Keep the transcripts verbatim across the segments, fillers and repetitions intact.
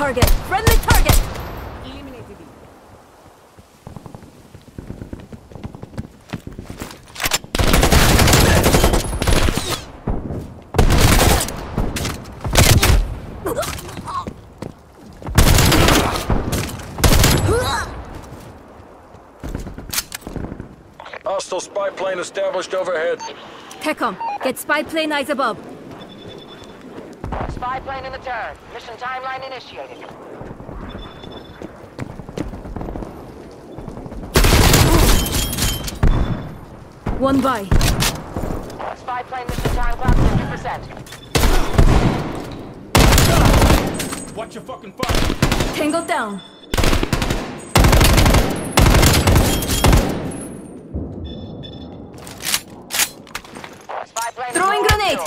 target! Friendly target! Eliminated. Hostile spy plane established overhead. TECOM, get spy plane eyes above. Spy plane in the turn. Mission timeline initiated. One by. Spy plane mission time clock fifty percent. Watch your fucking fire. Tango down. Spy plane throwing grenade.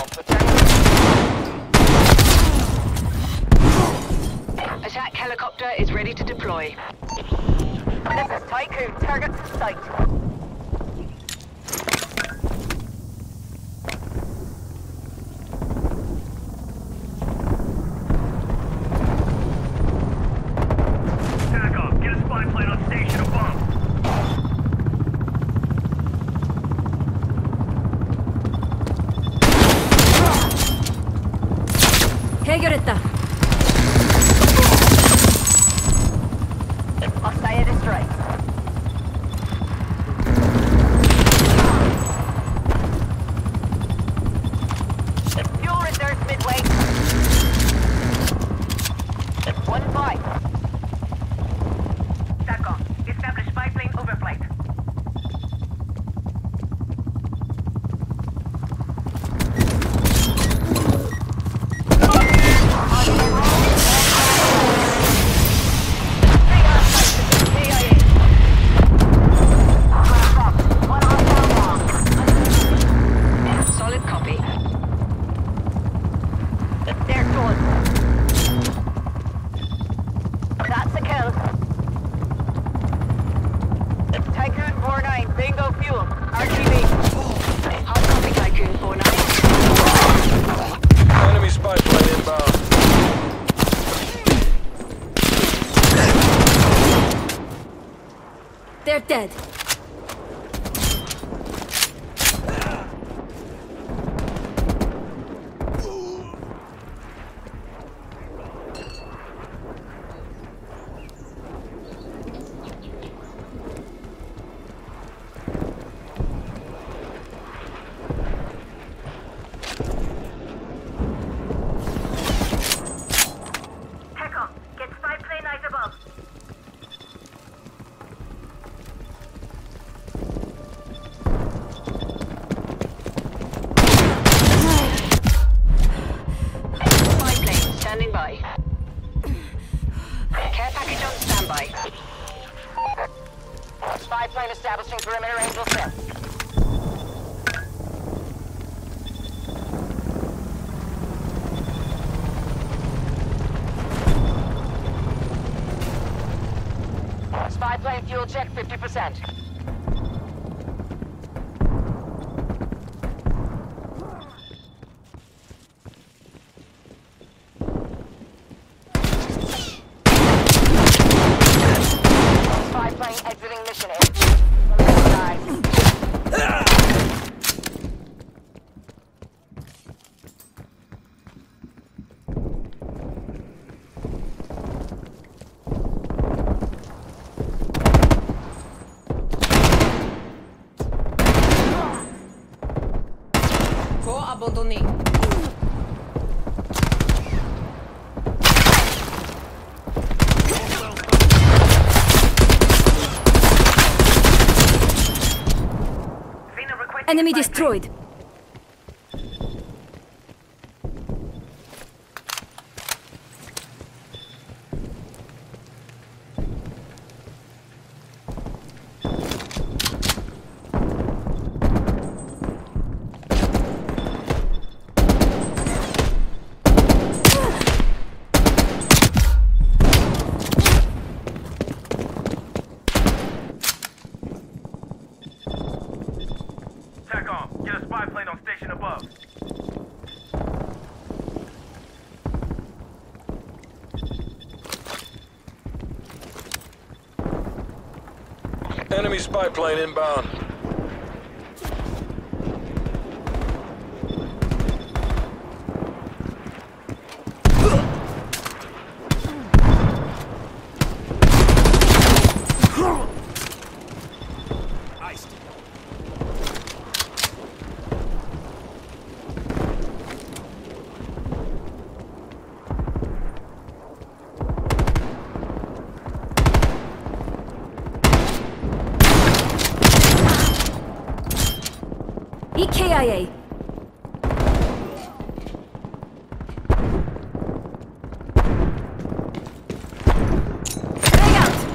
Attack helicopter is ready to deploy. Nemesis Tycoon, target to sight. Attack off, get a spy plane on station above. Hegeretta. They're dead. Spy plane establishing perimeter angel set. Spy plane fuel check fifty percent. Abandonné. Enemy destroyed. Get a spy Enemy spy plane inbound. E K I A. Stay out.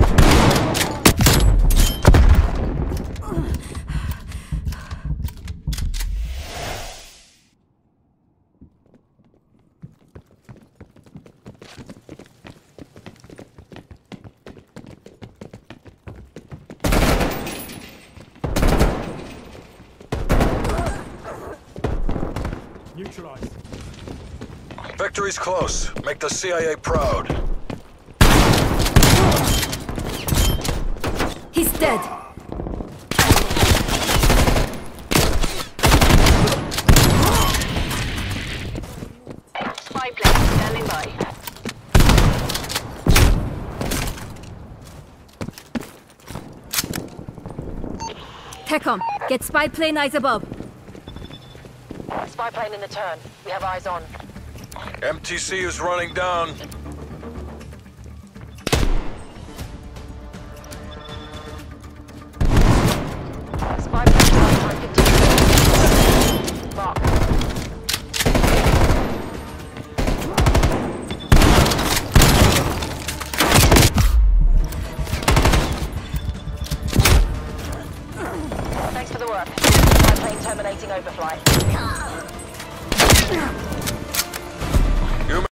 Neutralized. Victory's close. Make the C I A proud. He's dead. Spy plane standing by. Techcom, get spy plane eyes above. Spy plane in the turn. We have eyes on. M T C is running down.